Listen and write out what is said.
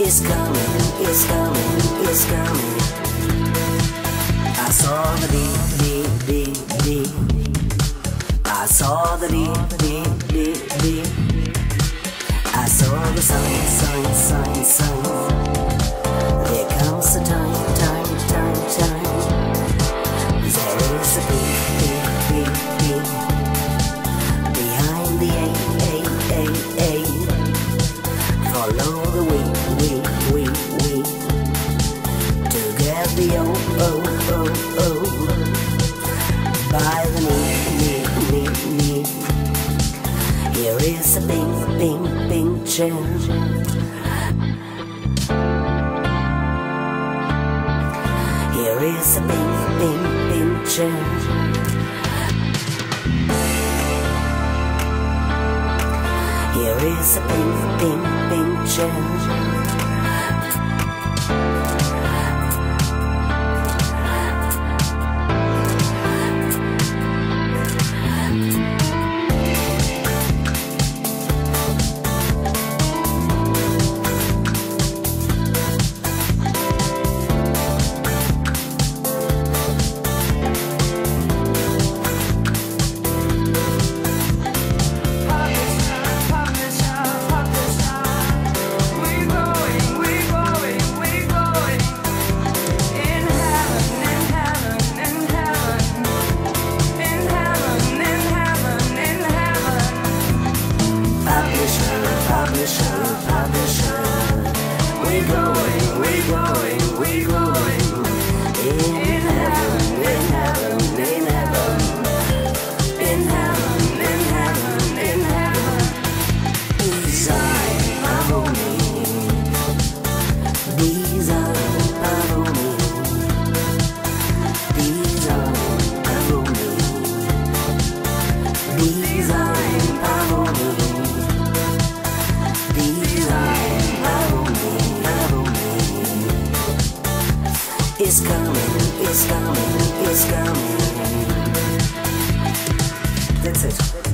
It's coming. That's it.